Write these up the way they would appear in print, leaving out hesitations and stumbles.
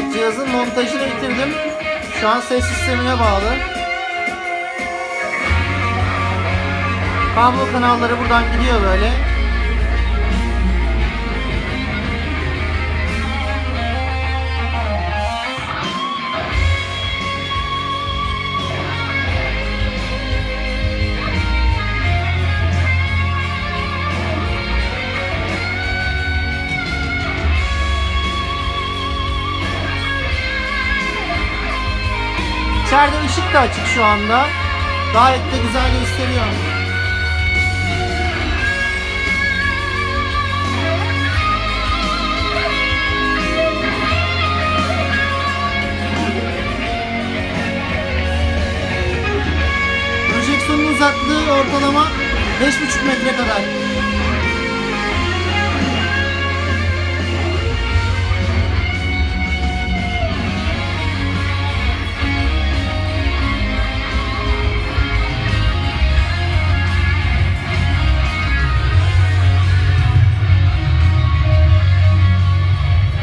Evet, cihazın montajını bitirdim. Şu an ses sistemine bağlı. Kablo kanalları buradan gidiyor böyle. İçeride ışık da açık şu anda. Gayet de güzel gösteriyor. Projeksiyonun uzaklığı ortalama 5,5 metre kadar.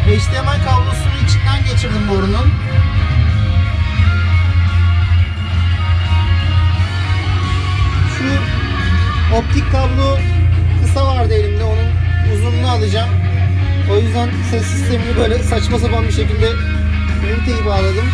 HDMI kablosunu içinden geçirdim borunun. Şu optik kablo kısa vardı elimde, onun uzunluğunu alacağım. O yüzden ses sistemini böyle saçma sapan bir şekilde üniteyi bağladım.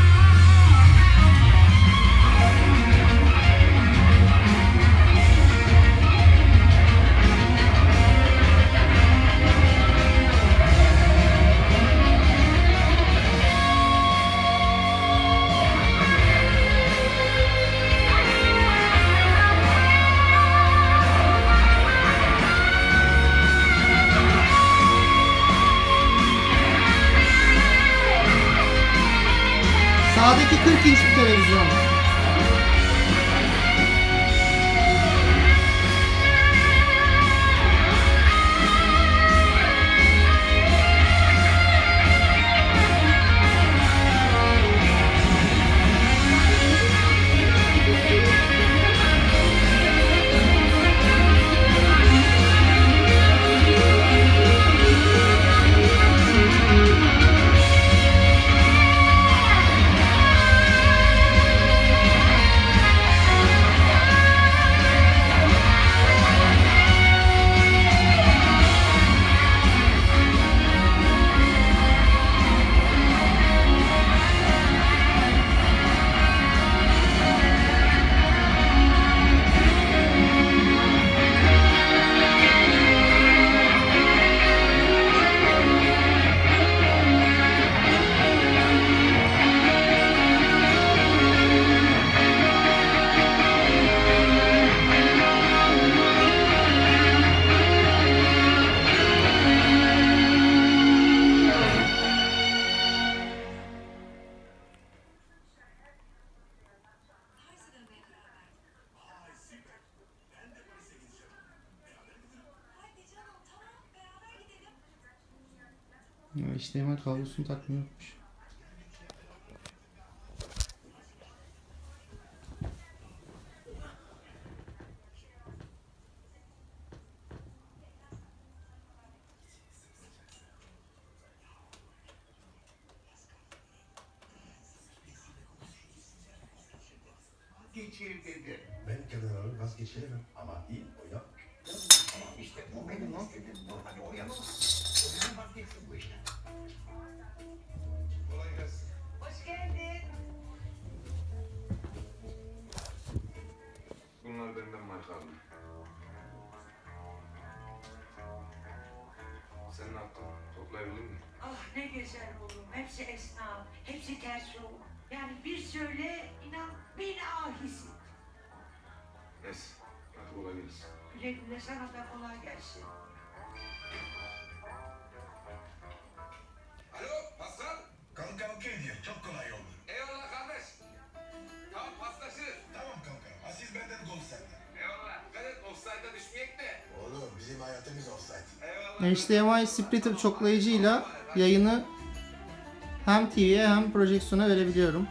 Sağdaki 40 inç bir televizyon. HDMI kablosunu takmıyormuş. Geçir dedi. Ben kenarları vazgeçiremem ama iyi o yap. İşte bu benim istediğim bu. Hani o yapma. O benim vazgeçtim bu işte. Kolay gelsin. Hoş geldin. Bunlar benden markalı. Sen ne yaptın? Toplayabildin mi? Ah ne güzel oğlum. Hepsi esnaf. Hepsi ters yol. Yani bir söyle inan bin ahisi. Neyse. Hadi kolay gelsin. Güle güle sana da kolay gelsin. Çok kolay oldu. Eyvallah kardeş. Tamam paslaşırız. Tamam kanka. Aziz benden gol senden. Eyvallah. Kadet offside'a düşmeyek de. Oğlum bizim hayatımız offside. Eyvallah. HDMI splitter çoklayıcıyla yayını hem TV'ye hem projeksiyona verebiliyorum.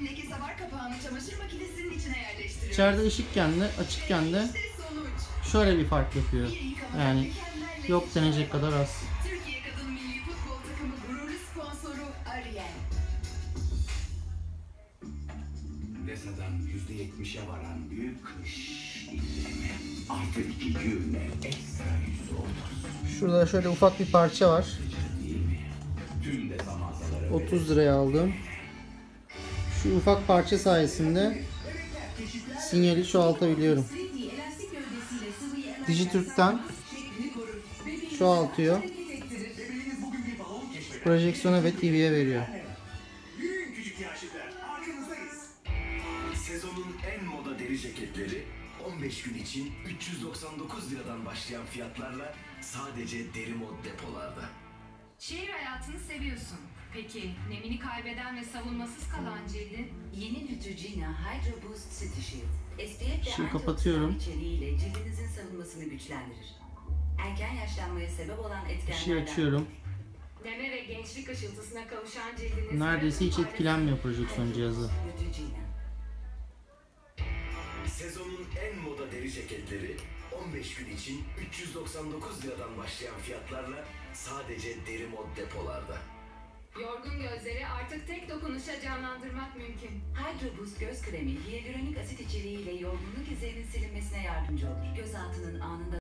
Üstündeki leke savar kapağını çamaşır makinesinin içine yerleştiriyoruz. İçeride ışıkken de açıkken de şöyle bir fark yapıyor. Yani yok denecek kadar az. Türkiye Kadın Milli Futbol Takımı gururlu sponsoru Ariel. Vesa'dan %70'e varan büyük kış indirimi artı 2 güne ekstra %30. Şurada şöyle ufak bir parça var. 30 liraya aldım. Şu ufak parça sayesinde sinyali çoğaltabiliyorum. Dijitürk'ten çoğaltıyor. Projeksiyona ve TV'ye veriyor. Sezonun en moda deri ceketleri 15 gün için 399 liradan başlayan fiyatlarla sadece Derimod depolarda. Şehir hayatını seviyorsun. Peki nemini kaybeden ve savunmasız kalan cildin? Yeni Neutrogena Hydro Boost Skin Shield. SPF ve kapatıyorum. İçeriğiyle cildinizin savunmasını güçlendirir. Erken yaşlanmaya sebep olan etkenlerden. Işığı açıyorum. Deme ve gençlik ışıltısına kavuşan cildiniz. Neredeyse hiç etkilenmiyor projeksiyon cihazı. Sezonun en moda deri ceketleri 15 gün için 399 liradan başlayan fiyatlarla sadece Derimod depolarda. Yorgun gözleri artık tek dokunuşa canlandırmak mümkün. Hydro Boost göz kremi hyaluronik asit içeriğiyle yorgunluk izlerinin silinmesine yardımcı olur. Göz altının anında